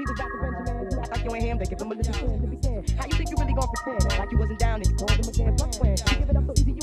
you he was Dr. Benjamin. You act like you ain't him, they give him a little chance to begin. How you think you really gonna pretend? Like you wasn't down and you called him again. Fuck when you give it up so easy.